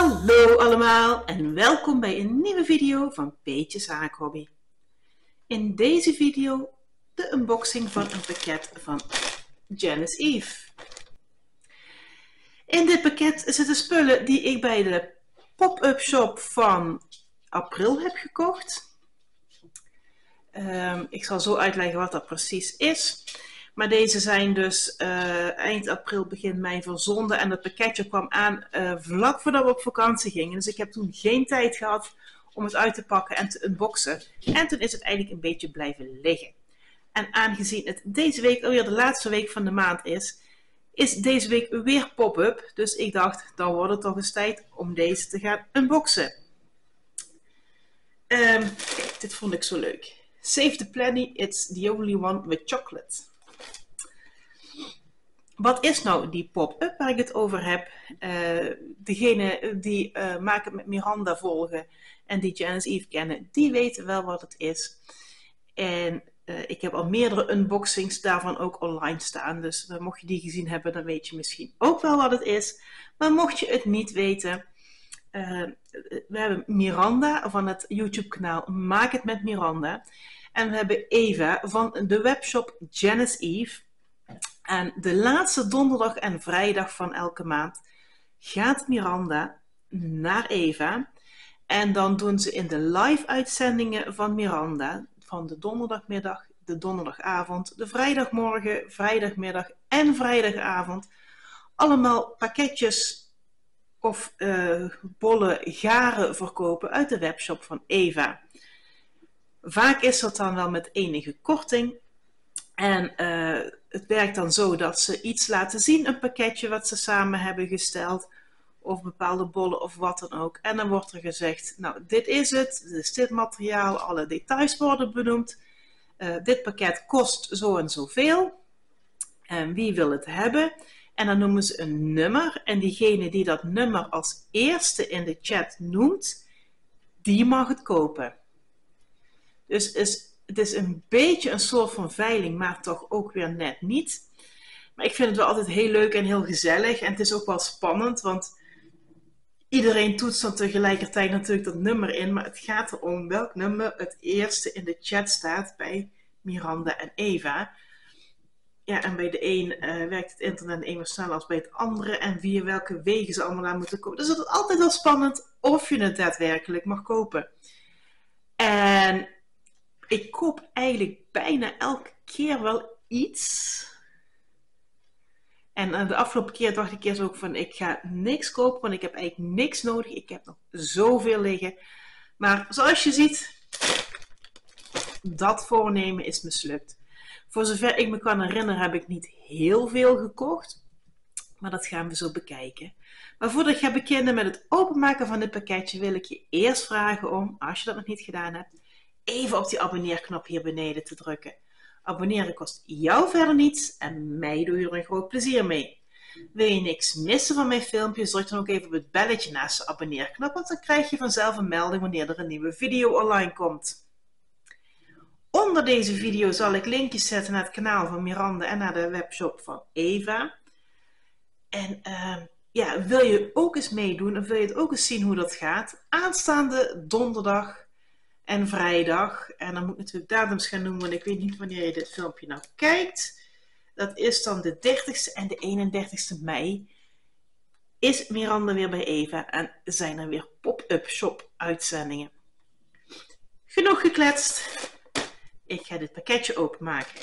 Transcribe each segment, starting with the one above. Hallo allemaal en welkom bij een nieuwe video van Peetjes Haakhobby. In deze video de unboxing van een pakket van Janice Eve. In dit pakket zitten spullen die ik bij de pop-up shop van april heb gekocht. Ik zal zo uitleggen wat dat precies is. Maar deze zijn dus eind april, begin mei verzonden. En dat pakketje kwam aan vlak voordat we op vakantie gingen. Dus ik heb toen geen tijd gehad om het uit te pakken en te unboxen. En toen is het eigenlijk een beetje blijven liggen. En aangezien het deze week alweer de laatste week van de maand is, is deze week weer pop-up. Dus ik dacht, dan wordt het toch eens tijd om deze te gaan unboxen. Kijk, dit vond ik zo leuk. Save the Planny, it's the only one with chocolate. Wat is nou die pop-up waar ik het over heb? Degene die Maak het met Miranda volgen en die Janice Eve kennen, die weten wel wat het is. En ik heb al meerdere unboxings daarvan ook online staan. Dus mocht je die gezien hebben, dan weet je misschien ook wel wat het is. Maar mocht je het niet weten, we hebben Miranda van het YouTube kanaal Maak het met Miranda. En we hebben Eva van de webshop Janice Eve. En de laatste donderdag en vrijdag van elke maand gaat Miranda naar Eva. En dan doen ze in de live uitzendingen van Miranda, van de donderdagmiddag, de donderdagavond, de vrijdagmorgen, vrijdagmiddag en vrijdagavond, allemaal pakketjes of bollen, garen verkopen uit de webshop van Eva. Vaak is dat dan wel met enige korting. En het werkt dan zo dat ze iets laten zien, een pakketje wat ze samen hebben gesteld, of bepaalde bollen of wat dan ook. En dan wordt er gezegd, nou dit is het, dit is dit materiaal, alle details worden benoemd. Dit pakket kost zo en zoveel. En wie wil het hebben? En dan noemen ze een nummer. En diegene die dat nummer als eerste in de chat noemt, die mag het kopen. Dus het is een beetje een soort van veiling, maar toch ook weer net niet. Maar ik vind het wel altijd heel leuk en heel gezellig. En het is ook wel spannend, want iedereen toetst dan tegelijkertijd natuurlijk dat nummer in. Maar het gaat erom welk nummer het eerste in de chat staat bij Miranda en Eva. Ja, en bij de een werkt het internet even sneller als bij het andere. En via welke wegen ze allemaal aan moeten komen. Dus het is altijd wel spannend of je het daadwerkelijk mag kopen. En ik koop eigenlijk bijna elke keer wel iets. En de afgelopen keer dacht ik eerst ook van, ik ga niks kopen, want ik heb eigenlijk niks nodig. Ik heb nog zoveel liggen. Maar zoals je ziet, dat voornemen is mislukt. Voor zover ik me kan herinneren heb ik niet heel veel gekocht. Maar dat gaan we zo bekijken. Maar voordat ik ga beginnen met het openmaken van dit pakketje, wil ik je eerst vragen om, als je dat nog niet gedaan hebt, even op die abonneerknop hier beneden te drukken. Abonneren kost jou verder niets en mij doe je er een groot plezier mee. Wil je niks missen van mijn filmpjes, druk dan ook even op het belletje naast de abonneerknop, want dan krijg je vanzelf een melding wanneer er een nieuwe video online komt. Onder deze video zal ik linkjes zetten naar het kanaal van Miranda en naar de webshop van Eva. En ja, wil je ook eens meedoen en wil je het ook eens zien hoe dat gaat? Aanstaande donderdag en vrijdag, en dan moet ik natuurlijk datums gaan noemen, want ik weet niet wanneer je dit filmpje nou kijkt. Dat is dan de 30ste en de 31ste mei. Is Miranda weer bij Eva en zijn er weer pop-up shop uitzendingen. Genoeg gekletst. Ik ga dit pakketje openmaken.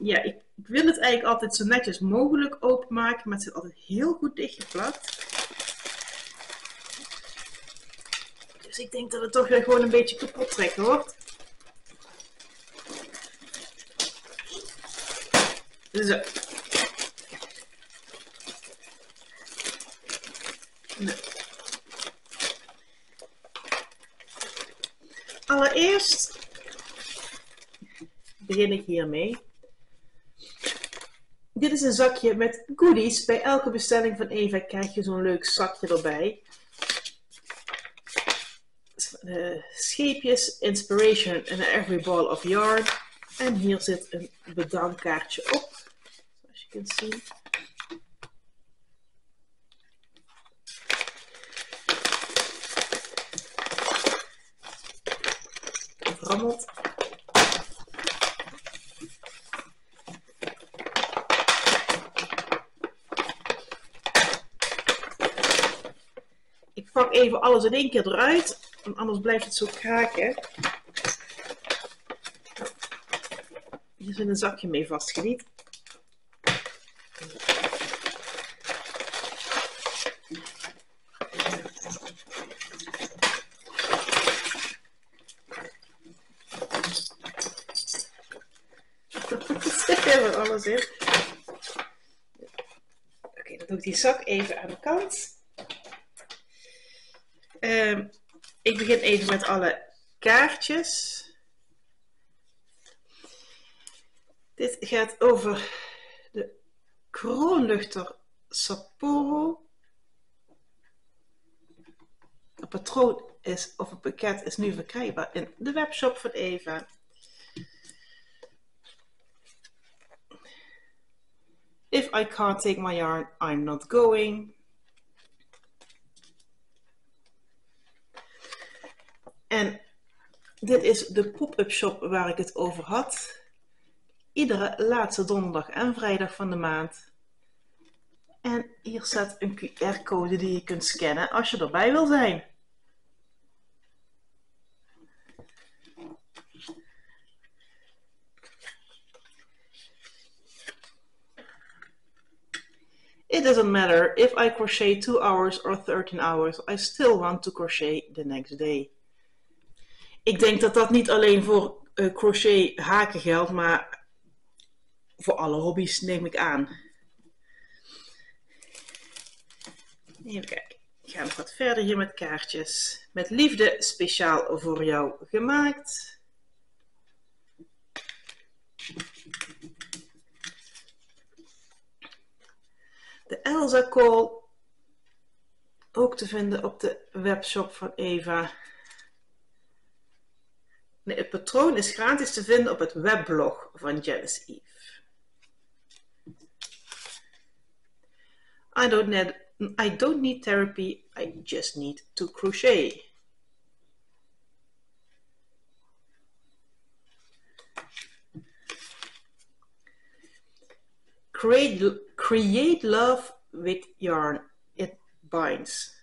Ja, ik wil het eigenlijk altijd zo netjes mogelijk openmaken, maar het zit altijd heel goed dichtgeplakt. Dus ik denk dat het toch weer gewoon een beetje kapot trekken wordt. Zo. Nou. Allereerst begin ik hiermee. Dit is een zakje met goodies. Bij elke bestelling van Eva krijg je zo'n leuk zakje erbij. Scheepjes, inspiration and every ball of yarn. En hier zit een bedankkaartje op. Zoals je kunt zien. Verrammeld. Ik pak even alles in één keer eruit, want anders blijft het zo kraken. Hier zit een zakje mee vastgeniet. Oké, dan doe ik die zak even aan de kant. Ik begin even met alle kaartjes. Dit gaat over de Kroonluchter Sapporo. Het patroon is, of het pakket is nu verkrijgbaar in de webshop van Eva. If I can't take my yarn, I'm not going. En dit is de pop-up shop waar ik het over had. Iedere laatste donderdag en vrijdag van de maand. En hier staat een QR-code die je kunt scannen als je erbij wil zijn. It doesn't matter if I crochet 2 hours or 13 hours, I still want to crochet the next day. Ik denk dat dat niet alleen voor crochet haken geldt, maar voor alle hobby's, neem ik aan. Even kijken, ik ga nog wat verder hier met kaartjes. Met liefde speciaal voor jou gemaakt. De Elsa Cole, ook te vinden op de webshop van Eva. Nee, het patroon is gratis te vinden op het webblog van Janice Eve. I don't need therapy, I just need to crochet. Create love with yarn, it binds.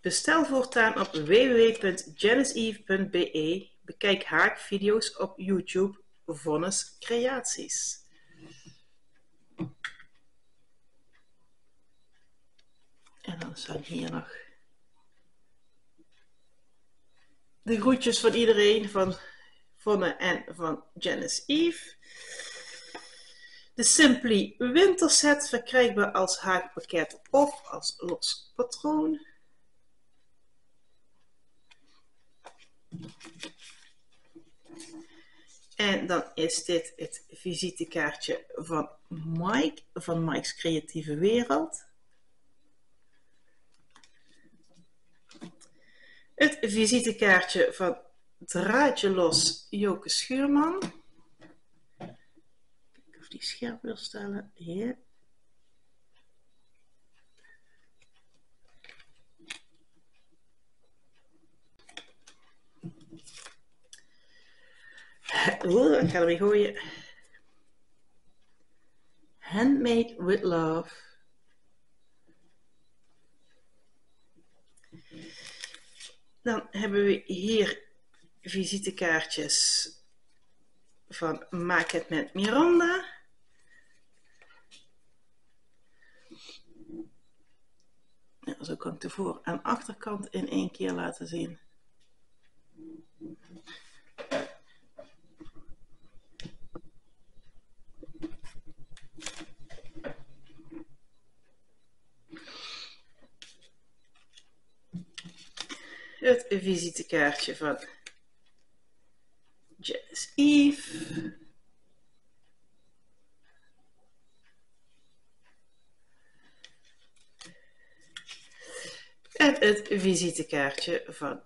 Bestel voortaan op www.janiceeve.be. Bekijk haakvideo's op YouTube, Vonne's creaties. En dan staan hier nog de groetjes van iedereen, van Vonne en van Janice Eve. De Simply Winter Set, verkrijgbaar als haakpakket of als los patroon. En dan is dit het visitekaartje van Mike, van Mike's creatieve wereld. Het visitekaartje van Draadje Los, Joke Schuurman. Kijk of die scherp wil stellen. Hier. Oeh, ik ga ermee gooien. Handmade with love. Dan hebben we hier visitekaartjes van Maak het met Miranda. Nou, zo kan ik de voor- en achterkant in één keer laten zien. Het visitekaartje van Janice Eve. met het visitekaartje van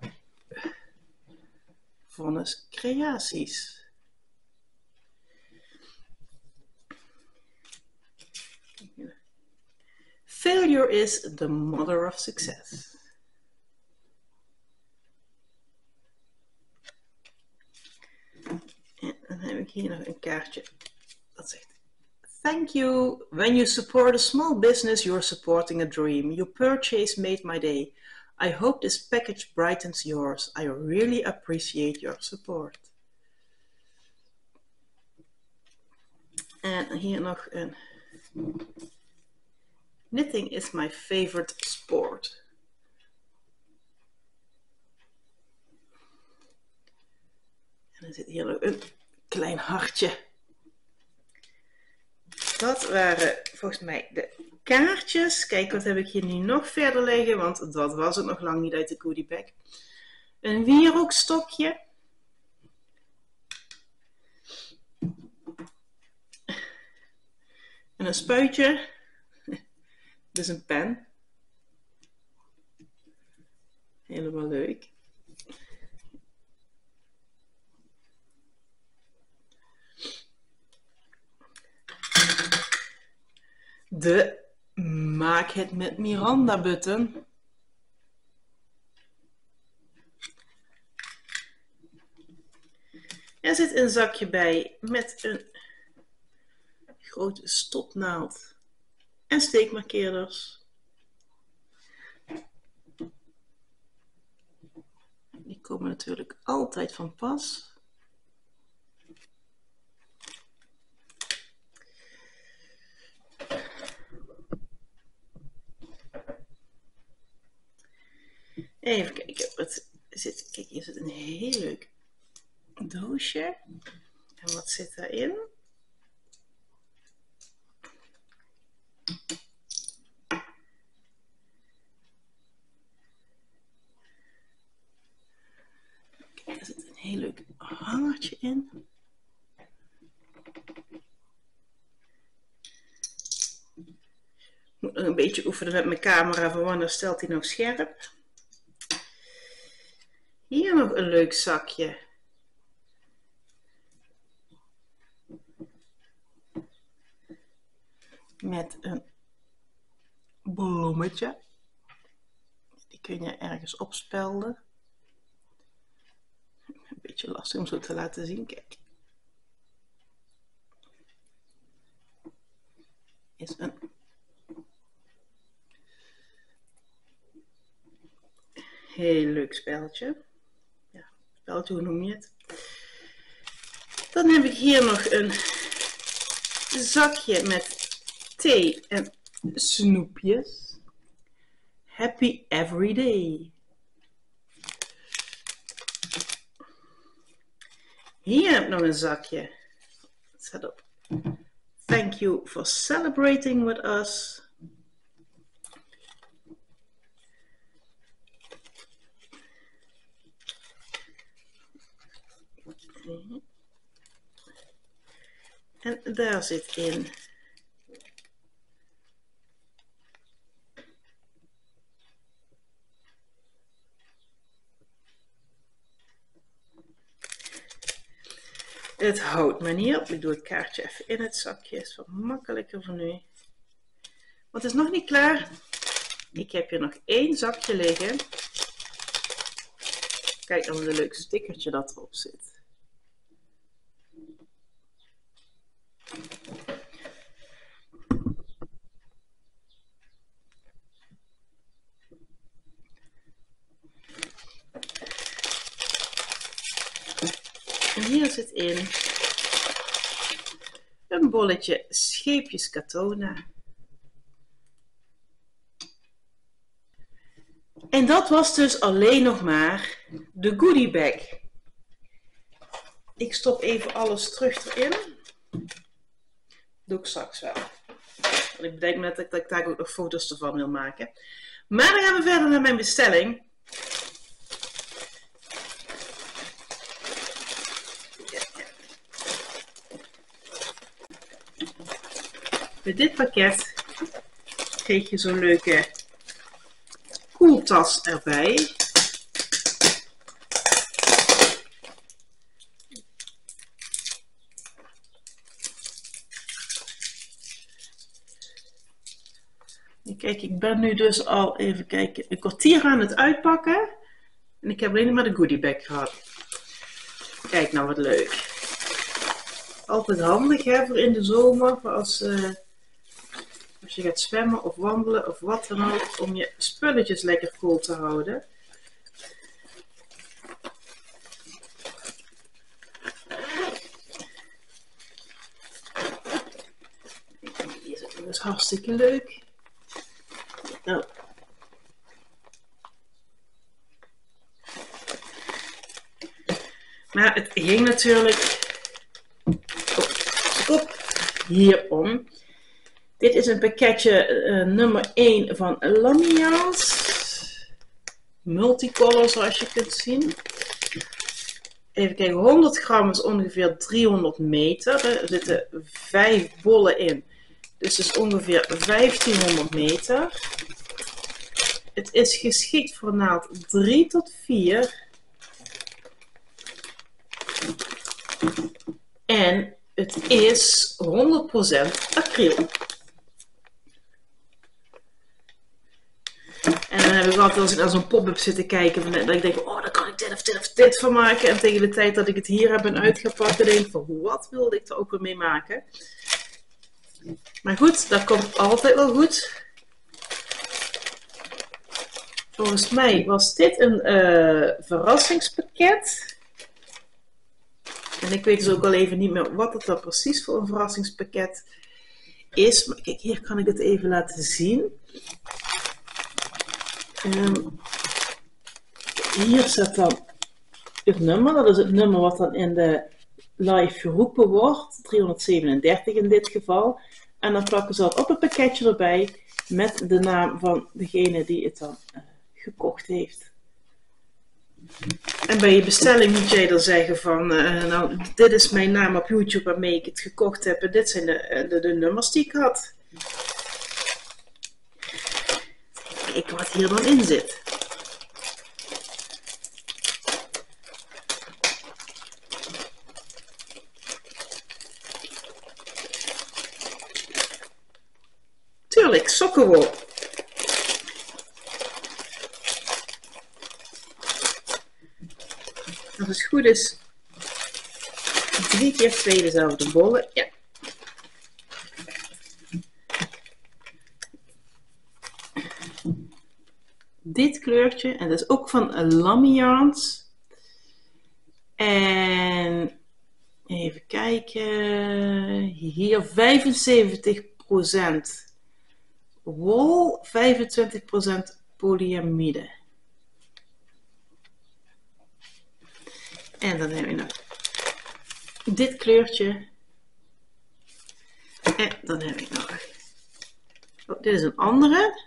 Vonne's creaties. Failure is the mother of success. En dan heb ik hier nog een kaartje dat zegt: Thank you. When you support a small business, you're supporting a dream. Your purchase made my day. I hope this package brightens yours. I really appreciate your support. En hier nog een. Knitting is my favorite sport. En er zit hier nog een klein hartje. Dat waren volgens mij de kaartjes. Kijk, wat heb ik hier nu nog verder liggen, want dat was het nog lang niet uit de goodie bag. Een wierookstokje. En een spuitje. Dus een pen. Helemaal leuk. De Maak het met Miranda button. Er zit een zakje bij met een grote stopnaald. En steekmarkeerders. Die komen natuurlijk altijd van pas. Even kijken wat zit. Kijk, hier zit een heel leuk doosje. En wat zit daarin? Er zit een heel leuk hangertje in. Ik moet nog een beetje oefenen met mijn camera, voor wanneer stelt hij nog scherp. Hier nog een leuk zakje. Met een bloemetje. Die kun je ergens opspelden. Een beetje lastig om zo te laten zien. Kijk. Is een heel leuk speldje. Ja, speldje, hoe noem je het? Dan heb ik hier nog een zakje met thee en snoepjes. Happy every day. Hier heb ik nog een zakje. Zet op. Thank you for celebrating with us. Okay. En daar zit in. Het houdt me niet op. Ik doe het kaartje even in het zakje. Is wat makkelijker voor nu. Want het is nog niet klaar. Ik heb hier nog één zakje liggen. Kijk dan een leuk stickertje dat erop zit. Hier zit in een bolletje Scheepjes Katona. En dat was dus alleen nog maar de goodie bag. Ik stop even alles terug erin. Doe ik straks wel. Want ik bedenk me dat ik daar ook nog foto's ervan wil maken. Maar dan gaan we verder naar mijn bestelling. Met dit pakket kreeg je zo'n leuke koeltas erbij. Kijk, ik ben nu dus al, even kijken, een kwartier aan het uitpakken. En ik heb alleen maar de goodiebag gehad. Kijk nou wat leuk. Altijd handig hè, voor in de zomer, voor als je gaat zwemmen of wandelen of wat dan ook, om je spulletjes lekker koel te houden. Hier zit het dus hartstikke leuk. Nou. Maar het ging natuurlijk hierom. Dit is een pakketje nummer 1 van Lamia's. Multicolor zoals je kunt zien. Even kijken, 100 gram is ongeveer 300 meter. Er zitten 5 bollen in. Dus het is ongeveer 1500 meter. Het is geschikt voor naald 3 tot 4. En het is 100% acryl. En dan heb ik altijd als ik naar zo'n pop-up zit te kijken, dat ik denk, oh, daar kan ik dit of dit of dit van maken. En tegen de tijd dat ik het hier heb ben uitgepakt, denk ik van, wat wilde ik er ook weer mee maken? Maar goed, dat komt altijd wel goed. Volgens mij was dit een verrassingspakket. En ik weet dus ook al even niet meer wat het dan precies voor een verrassingspakket is. Maar kijk, hier kan ik het even laten zien. Hier zit dan het nummer. Dat is het nummer wat dan in de live geroepen wordt. 337 in dit geval. En dan plakken ze dat op een pakketje erbij met de naam van degene die het dan gekocht heeft. En bij je bestelling moet jij dan zeggen van, nou, dit is mijn naam op YouTube waarmee ik het gekocht heb en dit zijn de nummers die ik had. Kijk wat hier dan in zit. Tuurlijk, sokkenwol. Als het goed is, 3 keer 2 dezelfde bollen. Ja. Dit kleurtje, en dat is ook van Lammy Yarns. En even kijken, hier 75% wol, 25% polyamide. En dan heb je nog dit kleurtje. En dan heb ik nog... Oh, dit is een andere.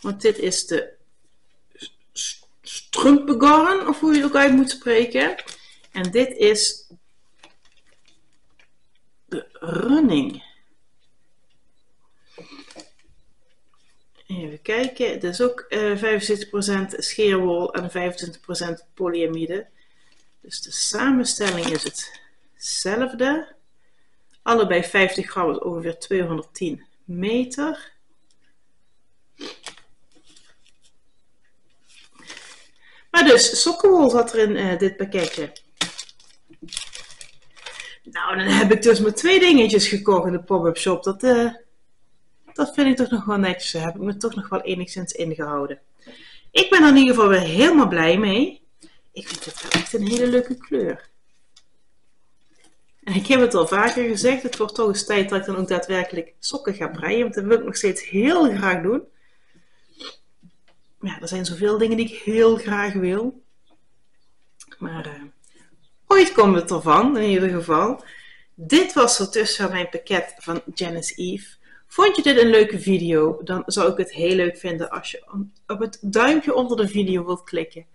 Want dit is de strumpengarn, of hoe je het ook uit moet spreken. En dit is de running. Even kijken. Het is ook 75% scheerwol en 25% polyamide. Dus de samenstelling is hetzelfde. Allebei 50 gram is ongeveer 210 meter. Maar dus, sokkenwol zat er in dit pakketje. Nou, dan heb ik dus maar 2 dingetjes gekocht in de pop-up shop. Dat vind ik toch nog wel netjes. Daar heb ik me toch nog wel enigszins ingehouden. Ik ben er in ieder geval weer helemaal blij mee. Ik vind het wel echt een hele leuke kleur. En ik heb het al vaker gezegd, het wordt toch eens tijd dat ik dan ook daadwerkelijk sokken ga breien. Want dat wil ik nog steeds heel graag doen. Ja, er zijn zoveel dingen die ik heel graag wil. Maar ooit komt het ervan, in ieder geval. Dit was er tussen mijn pakket van Janice Eve. Vond je dit een leuke video? Dan zou ik het heel leuk vinden als je op het duimpje onder de video wilt klikken.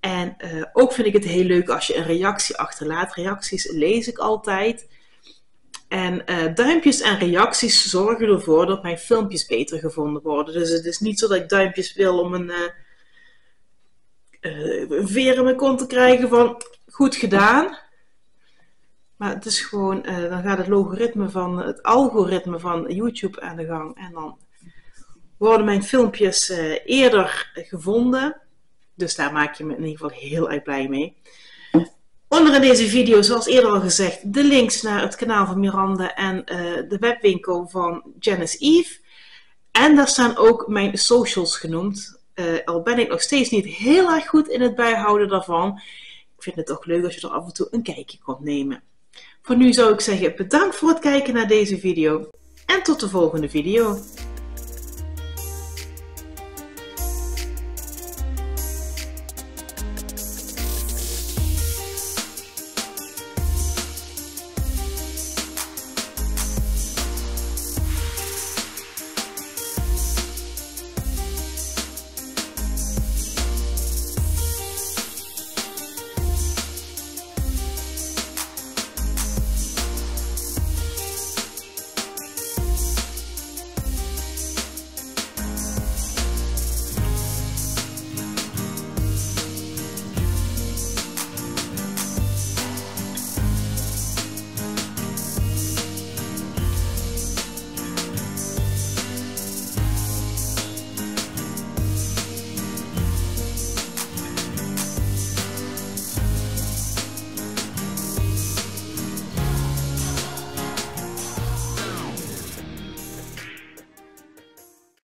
En ook vind ik het heel leuk als je een reactie achterlaat. Reacties lees ik altijd. En duimpjes en reacties zorgen ervoor dat mijn filmpjes beter gevonden worden. Dus het is niet zo dat ik duimpjes wil om een veer in mijn kont te krijgen van goed gedaan. Maar het is gewoon, dan gaat het algoritme van YouTube aan de gang. En dan worden mijn filmpjes eerder gevonden. Dus daar maak je me in ieder geval heel erg blij mee. Onder in deze video, zoals eerder al gezegd, de links naar het kanaal van Miranda en de webwinkel van Janice Eve. En daar staan ook mijn socials genoemd. Al ben ik nog steeds niet heel erg goed in het bijhouden daarvan. Ik vind het toch leuk als je er af en toe een kijkje komt nemen. Voor nu zou ik zeggen, bedankt voor het kijken naar deze video. En tot de volgende video.